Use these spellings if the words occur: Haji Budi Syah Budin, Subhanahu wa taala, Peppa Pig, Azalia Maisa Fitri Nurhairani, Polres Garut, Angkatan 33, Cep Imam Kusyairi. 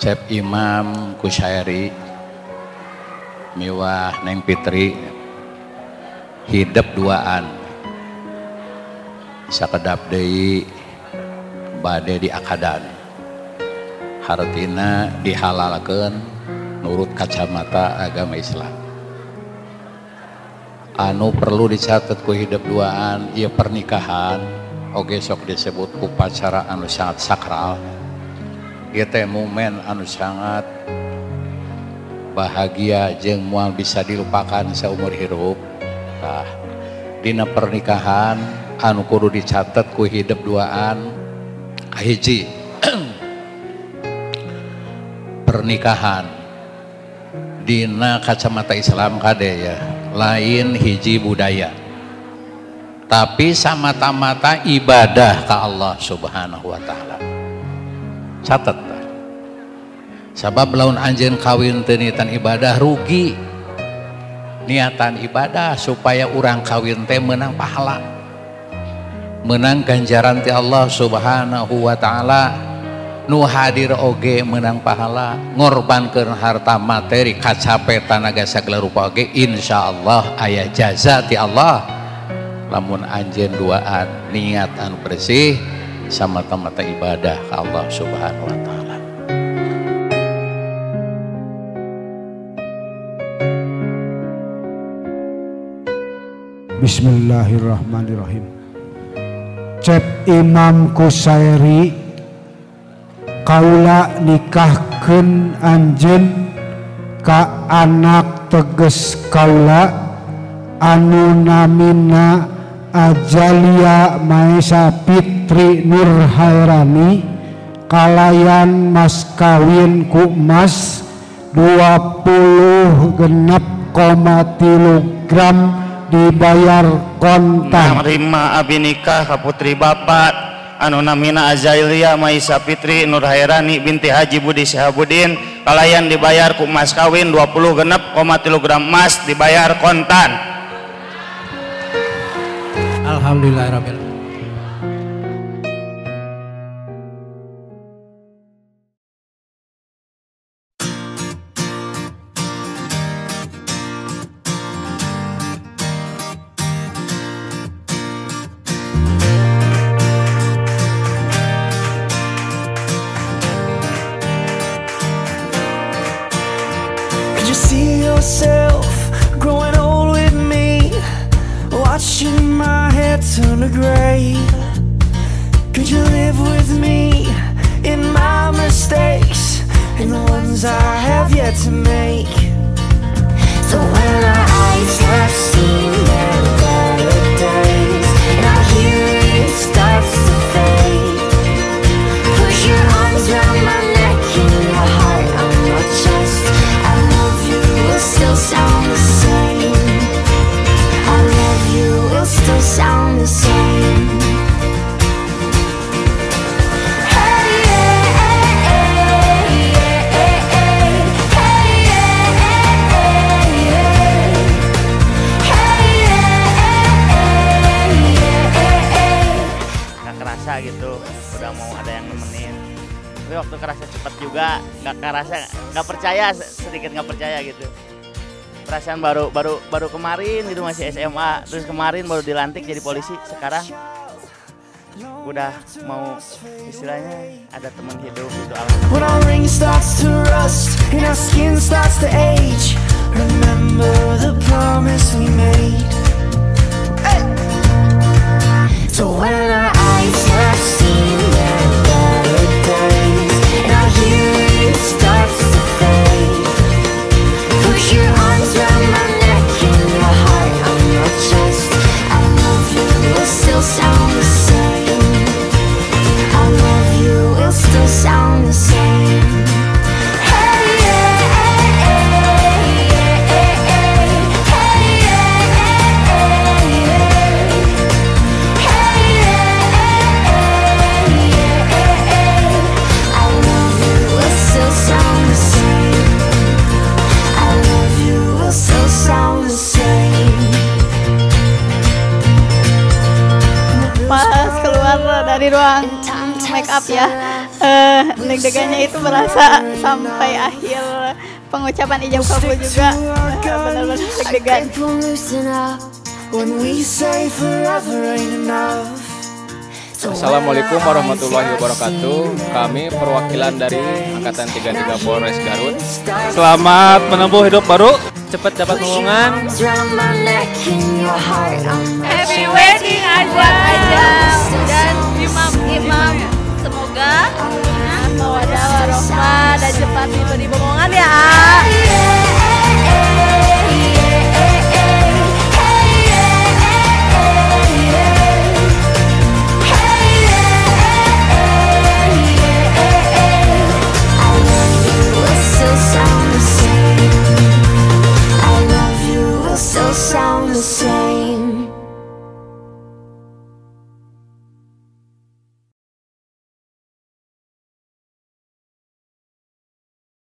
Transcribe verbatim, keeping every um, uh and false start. Cep Imam Kusyairi miwah Neng Fitri hidup duaan sakedap deui bade diakadan hartina dihalalkeun nurut kacamata agama Islam. Anu perlu dicatat ku hidup duaan ieu pernikahan oge sok disebut upacara anu sangat sakral. Ieu teh momen anu sangat bahagia jeung moal bisa dilupakan saumur hirup. Tah dina pernikahan anu kudu dicatet ku hidup duaan kahiji pernikahan dina kacamata Islam kade ya lain hiji budaya tapi samata-mata ibadah ka Allah Subhanahu wa taala. Catat sabab laun anjeun kawin teu niatan ibadah rugi. Niatan ibadah supaya urang kawin teh menang pahala, menang ganjaran ti Allah Subhanahu wa taala. Nu hadir oge menang pahala, ngorbankeun harta materi kacape tanaga sagala rupa oge insyaallah aya jaza ti Allah. Lamun anjeun duaan niat anu bersih samata-mata ibadah ke Allah Subhanahu wa taala. Bismillahirrahmanirrahim. Cep Imam Kusyairi kaula nikahkeun anjeun ka anak teges kaula anu namina Azalia Maisa Fitri Nurhairani kalayan mas kawin ku emas dua puluh genep koma tilu gram dibayar kontan. Nerima abi nikah ka putri bapak anu namina Azalia Maisa Fitri Nurhairani binti Haji Budi Syah Budin kalayan dibayar ku emas kawin dua puluh genep koma tilu gram emas dibayar kontan. Alhamdulillahirrahmanirrahim. Could you see yourself growing old with me, watching my turn to gray? Could you live with me in my mistakes and the ones I have yet to make? So when our eyes have seen their better days and our hearing starts to fade, put your arms around my neck and your heart on my chest. I love you will still sound the same. I love you will still sound the same. Nggak kerasa gitu, udah mau ada yang nemenin. Tapi waktu kerasa cepet juga, nggak kerasa, nggak percaya, sedikit nggak percaya gitu. Perasaan baru baru baru kemarin gitu masih S M A, terus kemarin baru dilantik jadi polisi, sekarang udah mau istilahnya ada teman hidup gitu. When our ring starts to rust and our skin starts to age, remember the promise we made. Hey! So when our eyes have seen their better days and our hearing starts to fade, push your arms around my neck and your heart on your chest. I love you, it'll still sound the same. I love you, it'll still sound the same. Hey yeah, hey yeah, hey yeah, hey yeah, hey yeah. I love you, it'll still sound the same. Still sound the same. Pas keluar dari ruang make up ya. uh, deg-degannya itu berasa sampai akhir pengucapan ijab kabul juga, benar-benar deg-degan. Assalamualaikum warahmatullahi wabarakatuh. Kami perwakilan dari Angkatan tiga puluh tiga Polres Garut. Selamat menempuh hidup baru, cepat dapat momongan. Happy wedding Ajam Ajam dan Imam Imam. Semoga mawadah warahmah dan cepat diberi momongan ya.